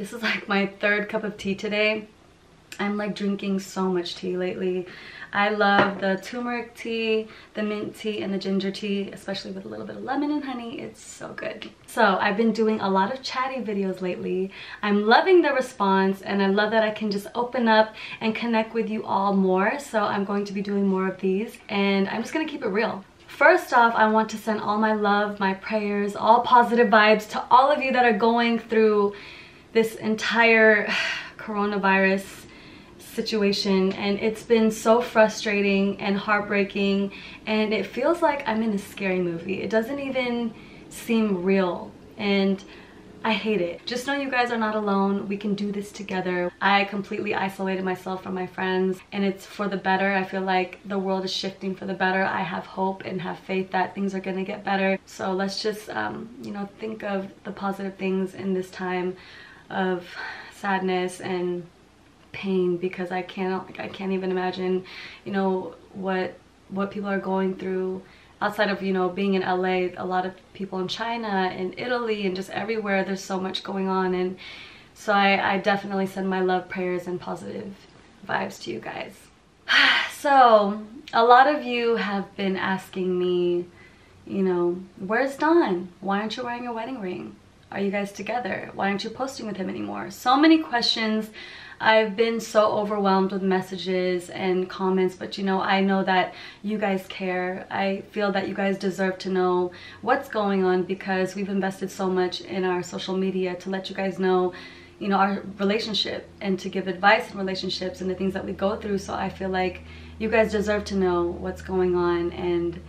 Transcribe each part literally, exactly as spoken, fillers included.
This is like my third cup of tea today. I'm like drinking so much tea lately. I love the turmeric tea, the mint tea, and the ginger tea, especially with a little bit of lemon and honey. It's so good. So I've been doing a lot of chatty videos lately. I'm loving the response, and I love that I can just open up and connect with you all more. So I'm going to be doing more of these, and I'm just gonna keep it real. First off, I want to send all my love, my prayers, all positive vibes to all of you that are going through this entire coronavirus situation, and it's been so frustrating and heartbreaking, and it feels like I'm in a scary movie. It doesn't even seem real, and I hate it. Just know you guys are not alone. We can do this together. I completely isolated myself from my friends, and it's for the better. I feel like the world is shifting for the better. I have hope and have faith that things are gonna get better. So let's just um, you know, think of the positive things in this time of sadness and pain, because I can't like I can't even imagine, you know, what what people are going through outside of, you know, being in L A. A lot of people in China and Italy and just everywhere, there's so much going on. And so I, I definitely send my love, prayers, and positive vibes to you guys. So a lot of you have been asking me, you know, where's Don? Why aren't you wearing your wedding ring? Are you guys together? Why aren't you posting with him anymore? So many questions. I've been so overwhelmed with messages and comments, but you know, I know that you guys care. I feel that you guys deserve to know what's going on, because we've invested so much in our social media to let you guys know, you know, our relationship, and to give advice in relationships and the things that we go through. So I feel like you guys deserve to know what's going on, and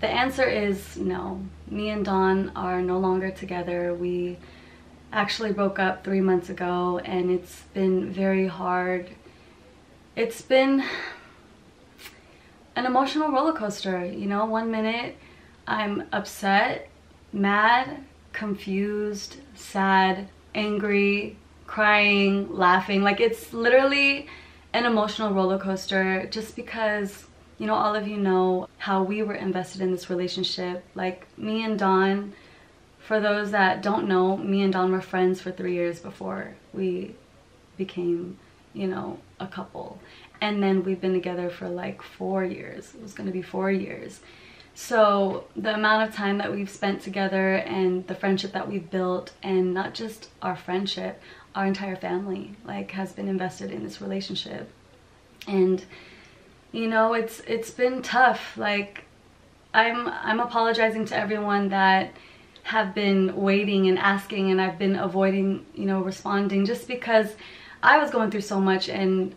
the answer is no. Me and Don are no longer together. We actually broke up three months ago, and it's been very hard. It's been an emotional roller coaster. You know, one minute I'm upset, mad, confused, sad, angry, crying, laughing. Like, it's literally an emotional roller coaster, just because, you know, all of you know how we were invested in this relationship. Like, me and Don, for those that don't know, me and Don were friends for three years before we became, you know, a couple. And then we've been together for like four years. It was gonna be four years. So the amount of time that we've spent together, and the friendship that we've built, and not just our friendship, our entire family, like, has been invested in this relationship. And, you know, it's it's been tough. Like, I'm I'm apologizing to everyone that have been waiting and asking, and I've been avoiding, you know, responding, just because I was going through so much, and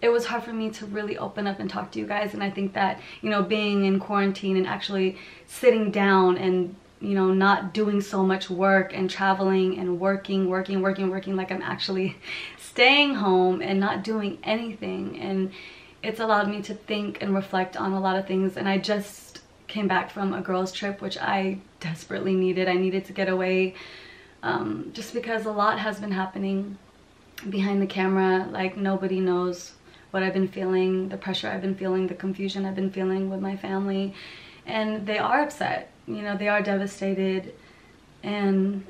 it was hard for me to really open up and talk to you guys. And I think that, you know, being in quarantine and actually sitting down and, you know, not doing so much work and traveling and working, working, working, working, like, I'm actually staying home and not doing anything. And it's allowed me to think and reflect on a lot of things. And I just came back from a girls trip, which I desperately needed. I needed to get away, um, just because a lot has been happening behind the camera. Like, nobody knows what I've been feeling, the pressure I've been feeling, the confusion I've been feeling with my family, and they are upset. You know, they are devastated, and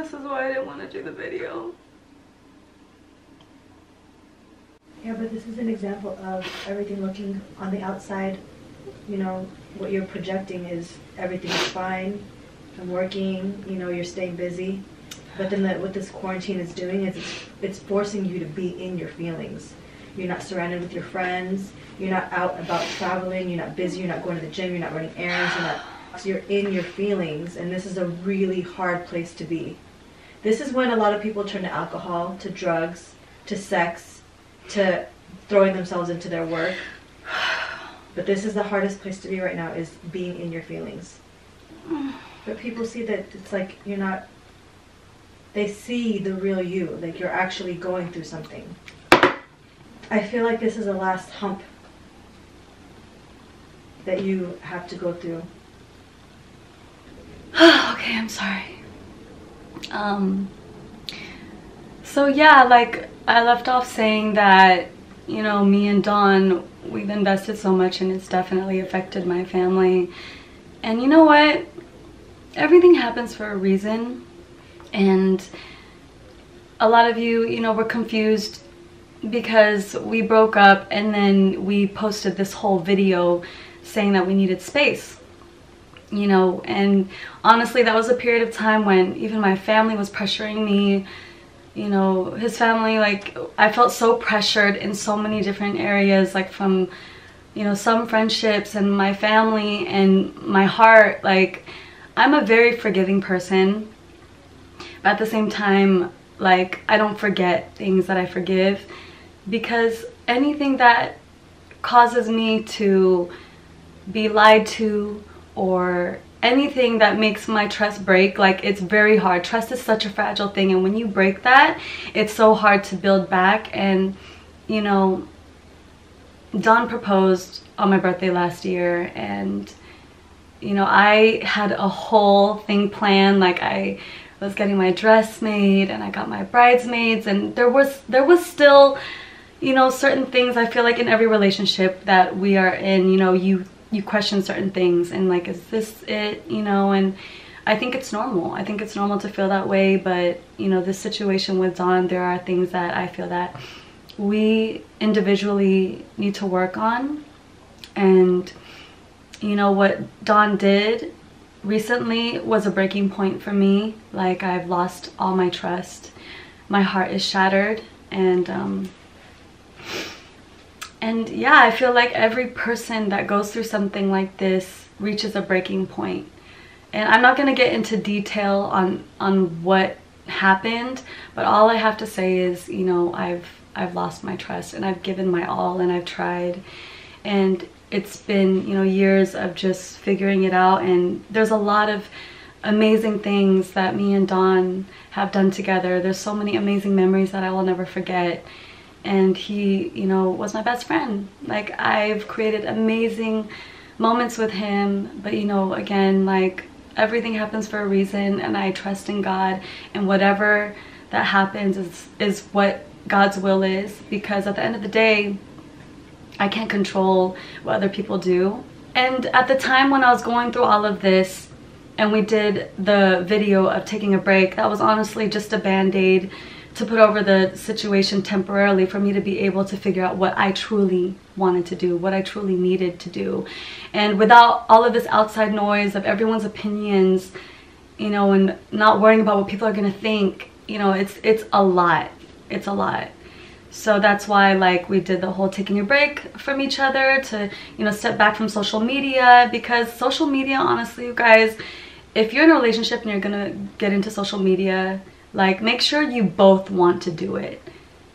this is why I didn't want to do the video. Yeah, but this is an example of everything looking on the outside. You know, what you're projecting is everything's fine. I'm working, you know, you're staying busy. But then the, what this quarantine is doing is it's, it's forcing you to be in your feelings. You're not surrounded with your friends. You're not out about traveling. You're not busy. You're not going to the gym. You're not running errands. You're not... So you're in your feelings, and this is a really hard place to be. This is when a lot of people turn to alcohol, to drugs, to sex, to throwing themselves into their work. But this is the hardest place to be right now, is being in your feelings. But people see that it's like you're not, they see the real you, like you're actually going through something. I feel like this is the last hump that you have to go through. Okay, I'm sorry. Um, so yeah, like I left off saying that, you know, me and Dawn, we've invested so much and it's definitely affected my family. And you know what? Everything happens for a reason. And a lot of you, you know, were confused because we broke up and then we posted this whole video saying that we needed space, you know. And honestly, that was a period of time when even my family was pressuring me, you know, his family, like I felt so pressured in so many different areas, like from, you know, some friendships and my family and my heart. Like, I'm a very forgiving person, but at the same time, like, I don't forget things that I forgive, because anything that causes me to be lied to or anything that makes my trust break, like, it's very hard. Trust is such a fragile thing, and when you break that, it's so hard to build back. And you know, Dawn proposed on my birthday last year, and you know, I had a whole thing planned. Like, I was getting my dress made and I got my bridesmaids, and there was there was still, you know, certain things I feel like in every relationship that we are in, you know, you you question certain things and like, is this it, you know? And I think it's normal. I think it's normal to feel that way. But you know, this situation with Dawn, there are things that I feel that we individually need to work on. And you know, what Dawn did recently was a breaking point for me. Like, I've lost all my trust, my heart is shattered, and um and yeah, I feel like every person that goes through something like this reaches a breaking point. And I'm not going to get into detail on on what happened, but all I have to say is, you know, I've I've lost my trust, and I've given my all, and I've tried, and it's been, you know, years of just figuring it out. And there's a lot of amazing things that me and Dawn have done together. There's so many amazing memories that I will never forget. And he, you know, was my best friend. Like, I've created amazing moments with him. But you know, again, like, everything happens for a reason, and I trust in God, and whatever that happens is is what God's will is, because at the end of the day, I can't control what other people do. And at the time when I was going through all of this and we did the video of taking a break, that was honestly just a band-aid to put over the situation temporarily for me to be able to figure out what I truly wanted to do, what I truly needed to do. And without all of this outside noise of everyone's opinions, you know, and not worrying about what people are gonna think, you know, it's it's a lot. It's a lot. So that's why, like, we did the whole taking a break from each other to, you know, step back from social media. Because social media, honestly, you guys, if you're in a relationship and you're gonna get into social media, like, make sure you both want to do it.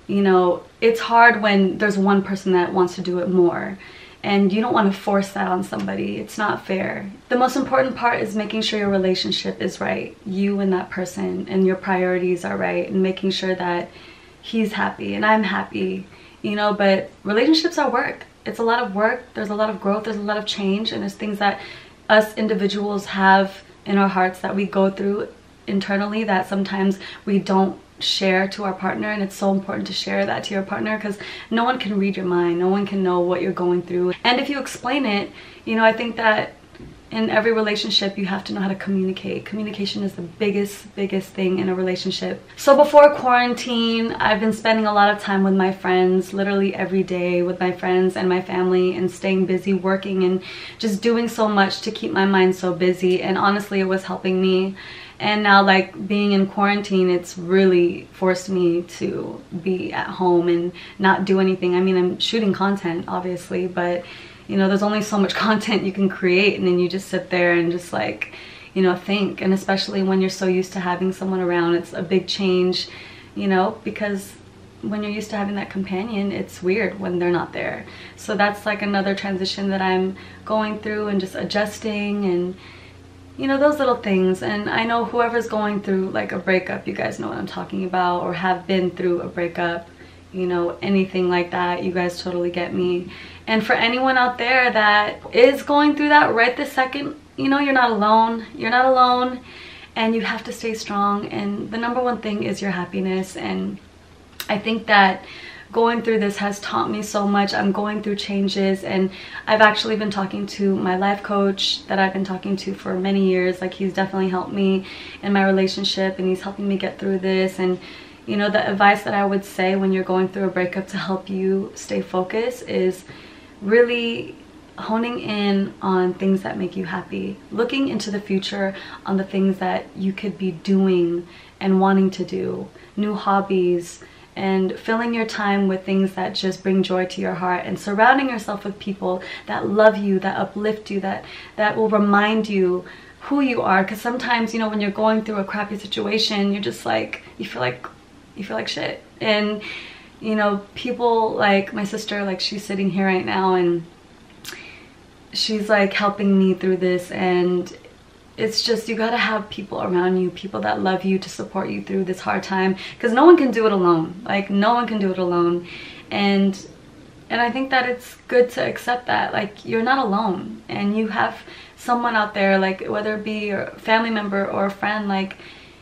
You know, it's hard when there's one person that wants to do it more, and you don't want to force that on somebody. It's not fair. The most important part is making sure your relationship is right, you and that person, and your priorities are right, and making sure that he's happy and I'm happy, you know. But relationships are work. It's a lot of work. There's a lot of growth, there's a lot of change, and there's things that us individuals have in our hearts that we go through internally that sometimes we don't share to our partner. And it's so important to share that to your partner, because no one can read your mind, no one can know what you're going through. And if you explain it, you know, I think that in every relationship, you have to know how to communicate. Communication is the biggest, biggest thing in a relationship. So before quarantine, I've been spending a lot of time with my friends, literally every day with my friends and my family, and staying busy, working, and just doing so much to keep my mind so busy. And honestly, it was helping me. And now, like, being in quarantine, it's really forced me to be at home and not do anything. I mean, I'm shooting content, obviously, but you know, there's only so much content you can create, and then you just sit there and just, like, you know, think. And especially when you're so used to having someone around, it's a big change, you know, because when you're used to having that companion, it's weird when they're not there. So that's like another transition that I'm going through and just adjusting. And you know, those little things. And I know whoever's going through like a breakup, you guys know what I'm talking about, or have been through a breakup, you know, anything like that, you guys totally get me. And for anyone out there that is going through that right this second, you know, you're not alone. You're not alone, and you have to stay strong. And the number one thing is your happiness. And I think that going through this has taught me so much. I'm going through changes, and I've actually been talking to my life coach that I've been talking to for many years. Like, he's definitely helped me in my relationship, and he's helping me get through this. And you know, the advice that I would say when you're going through a breakup to help you stay focused is really honing in on things that make you happy, looking into the future on the things that you could be doing and wanting to do, new hobbies, and filling your time with things that just bring joy to your heart, and surrounding yourself with people that love you, that uplift you, that that will remind you who you are. Because sometimes, you know, when you're going through a crappy situation, you're just like, you feel like you feel like shit. And you know, people like my sister, like she's sitting here right now, and she's like helping me through this. And it's just, you gotta have people around you, people that love you, to support you through this hard time, because no one can do it alone. Like, no one can do it alone. And and I think that it's good to accept that, like, you're not alone, and you have someone out there, like whether it be your family member or a friend. Like,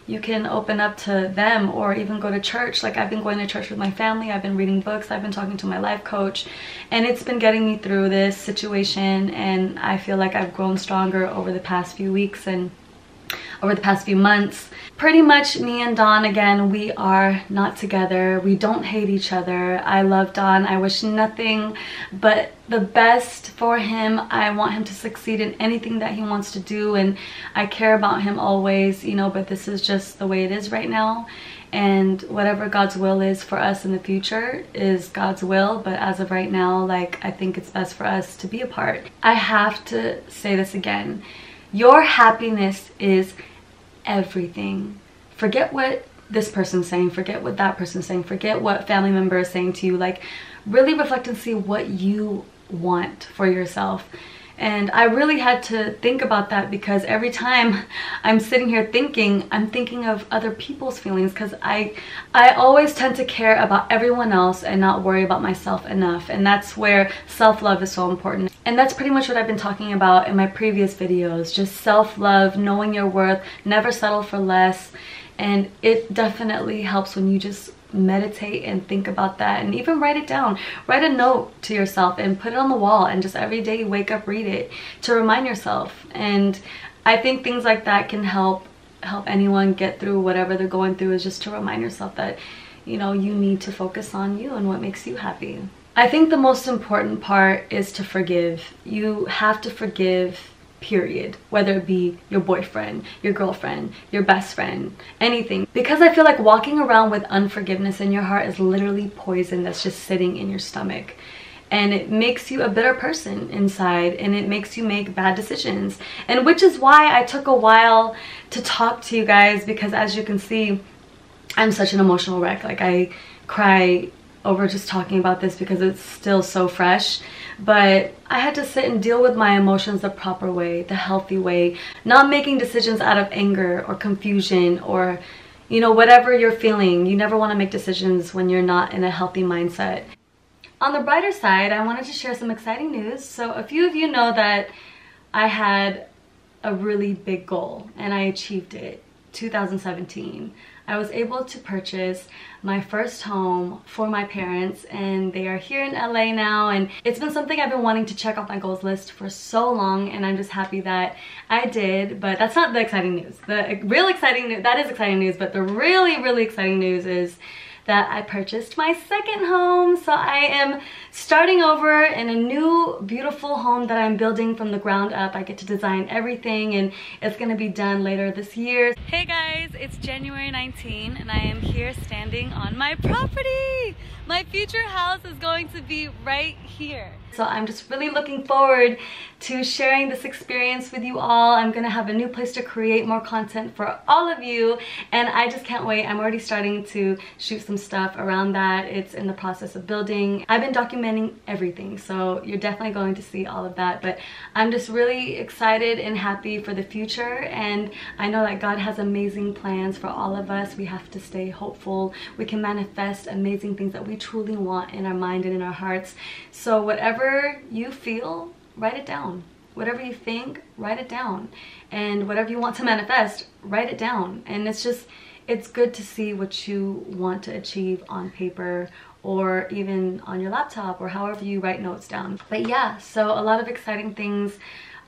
you can open up to them, or even go to church. Like, I've been going to church with my family, I've been reading books, I've been talking to my life coach, and it's been getting me through this situation. And I feel like I've grown stronger over the past few weeks and over the past few months. Pretty much me and Dawn, again, we are not together. We don't hate each other. I love Dawn. I wish nothing but the best for him. I want him to succeed in anything that he wants to do, and I care about him always, you know, but this is just the way it is right now. And whatever God's will is for us in the future is God's will, but as of right now, like, I think it's best for us to be apart. I have to say this again. Your happiness is everything. Forget what this person's saying, forget what that person's saying, forget what family member is saying to you. Like, really reflect and see what you want for yourself. And I really had to think about that, because every time I'm sitting here thinking, I'm thinking of other people's feelings, because I I always tend to care about everyone else and not worry about myself enough. And that's where self-love is so important. And that's pretty much what I've been talking about in my previous videos. Just self-love, knowing your worth, never settle for less. And it definitely helps when you just meditate and think about that, and even write it down. Write a note to yourself and put it on the wall, and just every day wake up, read it to remind yourself. And I think things like that can help help anyone get through whatever they're going through, is just to remind yourself that, you know, you need to focus on you and what makes you happy. I think the most important part is to forgive. You have to forgive, period. Whether it be your boyfriend, your girlfriend, your best friend, anything. Because I feel like walking around with unforgiveness in your heart is literally poison that's just sitting in your stomach. And it makes you a bitter person inside, and it makes you make bad decisions. And which is why I took a while to talk to you guys, because as you can see, I'm such an emotional wreck. Like, I cry over just talking about this because it's still so fresh. But I had to sit and deal with my emotions the proper way, the healthy way, not making decisions out of anger or confusion, or, you know, whatever you're feeling. You never want to make decisions when you're not in a healthy mindset. On the brighter side, I wanted to share some exciting news. So a few of you know that I had a really big goal, and I achieved it. two thousand seventeen. I was able to purchase my first home for my parents, and they are here in L A now. And it's been something I've been wanting to check off my goals list for so long, and I'm just happy that I did. But that's not the exciting news. The real exciting news, that is exciting news, but the really, really exciting news is that I purchased my second home. So I am starting over in a new beautiful home that I'm building from the ground up. I get to design everything, and it's gonna be done later this year. Hey guys, it's January nineteenth, and I am here standing on my property. My future house is going to be right here. So I'm just really looking forward to sharing this experience with you all. I'm gonna have a new place to create more content for all of you, and I just can't wait. I'm already starting to shoot some stuff around that. It's in the process of building. I've been documenting everything, so you're definitely going to see all of that, but I'm just really excited and happy for the future, and I know that God has amazing plans for all of us. We have to stay hopeful. We can manifest amazing things that we truly want in our mind and in our hearts. So whatever Whatever you feel, write it down. Whatever you think, write it down. And whatever you want to manifest, write it down. And it's just, it's good to see what you want to achieve on paper, or even on your laptop, or however you write notes down. But yeah, so a lot of exciting things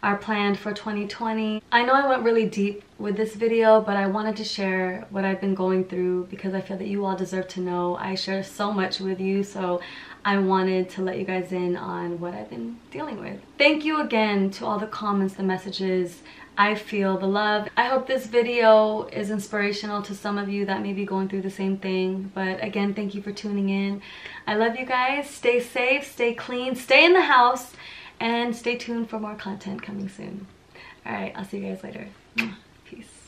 are planned for twenty twenty. I know I went really deep with this video, but I wanted to share what I've been going through because I feel that you all deserve to know. I share so much with you, so I wanted to let you guys in on what I've been dealing with. Thank you again to all the comments, the messages. I feel the love. I hope this video is inspirational to some of you that may be going through the same thing. But again, thank you for tuning in. I love you guys. Stay safe, stay clean, stay in the house. And stay tuned for more content coming soon. All right, I'll see you guys later. Peace.